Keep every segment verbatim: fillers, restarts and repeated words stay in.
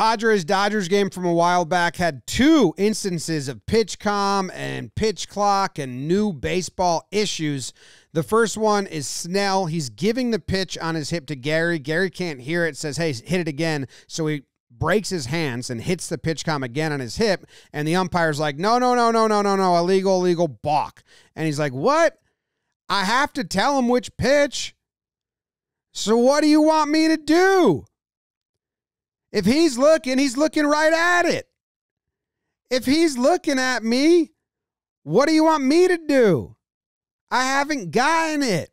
Padres-Dodgers game from a while back had two instances of pitchcom and pitch clock and new baseball issues. The first one is Snell. He's giving the pitch on his hip to Gary. Gary can't hear it, says, hey, hit it again. So he breaks his hands and hits the pitchcom again on his hip, and the umpire's like, no, no, no, no, no, no, no, illegal, illegal, balk. And he's like, what? I have to tell him which pitch? So what do you want me to do? If he's looking, he's looking right at it. If he's looking at me, what do you want me to do? I haven't gotten it.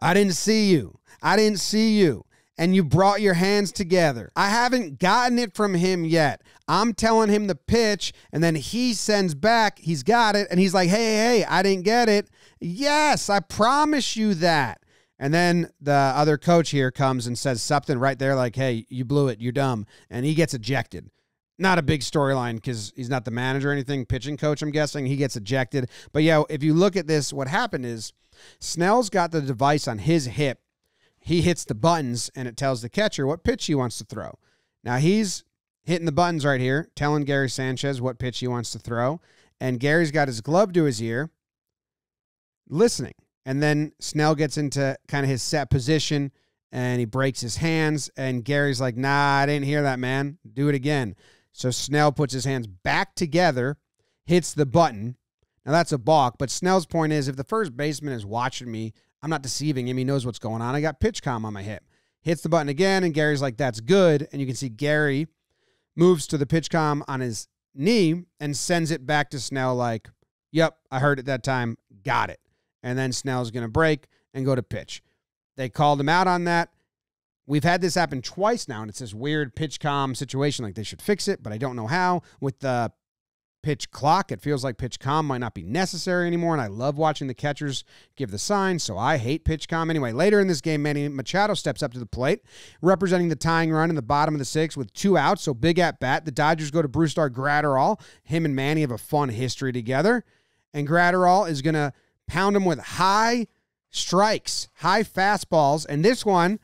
I didn't see you. I didn't see you. And you brought your hands together. I haven't gotten it from him yet. I'm telling him the pitch, and then he sends back, he's got it, and he's like, hey, hey, I didn't get it. Yes, I promise you that. And then the other coach here comes and says something right there like, hey, you blew it, you're dumb, and he gets ejected. Not a big storyline because he's not the manager or anything, pitching coach, I'm guessing. He gets ejected. But, yeah, if you look at this, what happened is Snell's got the device on his hip. He hits the buttons, and it tells the catcher what pitch he wants to throw. Now, he's hitting the buttons right here, telling Gary Sanchez what pitch he wants to throw, and Gary's got his glove to his ear, listening. And then Snell gets into kind of his set position, and he breaks his hands, and Gary's like, nah, I didn't hear that, man. Do it again. So Snell puts his hands back together, hits the button. Now, that's a balk, but Snell's point is if the first baseman is watching me, I'm not deceiving him. He knows what's going on. I got pitchcom on my hip. Hits the button again, and Gary's like, that's good. And you can see Gary moves to the pitchcom on his knee and sends it back to Snell like, yep, I heard it that time. Got it. And then Snell's going to break and go to pitch. They called him out on that. We've had this happen twice now, and it's this weird pitchcom situation. Like, they should fix it, but I don't know how. With the pitch clock, it feels like pitchcom might not be necessary anymore, and I love watching the catchers give the sign, so I hate pitchcom. Anyway, later in this game, Manny Machado steps up to the plate, representing the tying run in the bottom of the sixth with two outs, so big at bat. The Dodgers go to Brusdar Graterol. Him and Manny have a fun history together, and Graterol is going to pound him with high strikes, high fastballs. And this one,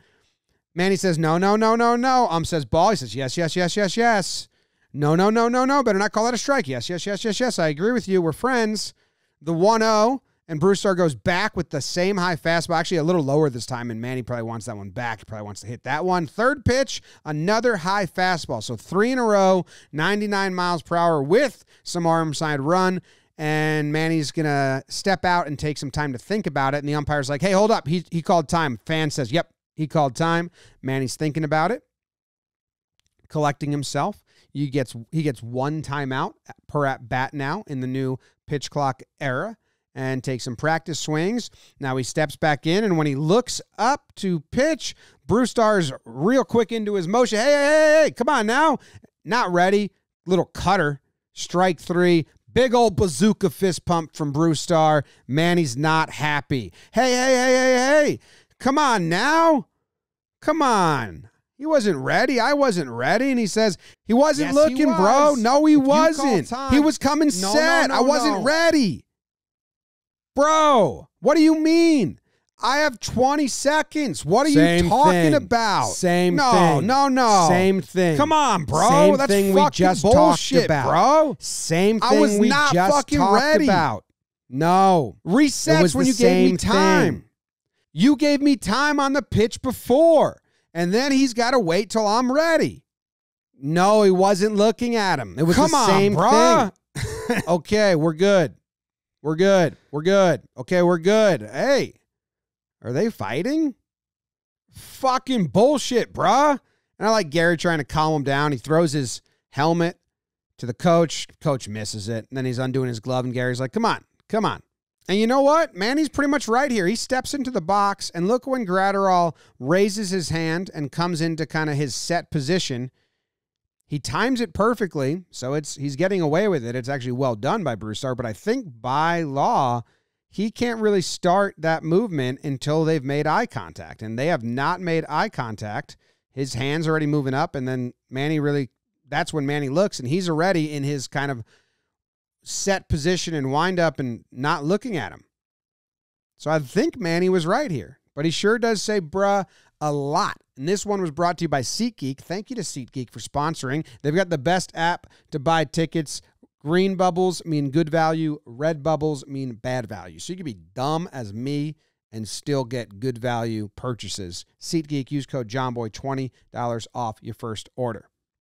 Manny says, no, no, no, no, no. Um says ball. He says, yes, yes, yes, yes, yes. No, no, no, no, no. Better not call that a strike. Yes, yes, yes, yes, yes. I agree with you. We're friends. The one oh, and Brusdar goes back with the same high fastball, actually a little lower this time, and Manny probably wants that one back. He probably wants to hit that one. Third pitch, another high fastball. So three in a row, ninety-nine miles per hour with some arm side run. And Manny's going to step out and take some time to think about it. And the umpire's like, hey, hold up. He, he called time. Fan says, yep, he called time. Manny's thinking about it, collecting himself. He gets, he gets one timeout per at-bat now in the new pitch clock era and takes some practice swings. Now he steps back in, and when he looks up to pitch, Brusdar's real quick into his motion. Hey, hey, hey, hey, come on now. Not ready. Little cutter. Strike three. Big old bazooka fist pump from Brusdar. Manny's not happy. Hey, hey, hey, hey, hey. Come on now. Come on. He wasn't ready. I wasn't ready. And he says, he wasn't yes, looking, he was. bro. No, he if wasn't. He was coming no, set. No, no, I wasn't no. ready. Bro, what do you mean? I have twenty seconds. What are Same you talking thing. about? Same no, thing. No, no, no. Same thing. Come on, bro. Same That's thing fucking we just bullshit, talked about. bro. Same thing I was we not just fucking talked ready. about. No. Resets when you gave me time. Thing. You gave me time on the pitch before, and then he's got to wait till I'm ready. No, he wasn't looking at him. It was Come the on, same bro. thing. Okay, we're good. We're good. We're good. Okay, we're good. Hey. Are they fighting? Fucking bullshit, bruh. And I like Gary trying to calm him down. He throws his helmet to the coach. Coach misses it. And then he's undoing his glove, and Gary's like, come on, come on. And you know what? Manny's pretty much right here. He steps into the box, and look when Graterol raises his hand and comes into kind of his set position. He times it perfectly, so it's he's getting away with it. It's actually well done by Brusdar, but I think by law, he can't really start that movement until they've made eye contact, and they have not made eye contact. His hand's already moving up, and then Manny really, that's when Manny looks, and he's already in his kind of set position and wind up and not looking at him. So I think Manny was right here, but he sure does say, bruh, a lot. And this one was brought to you by SeatGeek. Thank you to SeatGeek for sponsoring. They've got the best app to buy tickets. Green bubbles mean good value. Red bubbles mean bad value. So you can be dumb as me and still get good value purchases. SeatGeek, use code JOHNBOY, twenty dollars off your first order.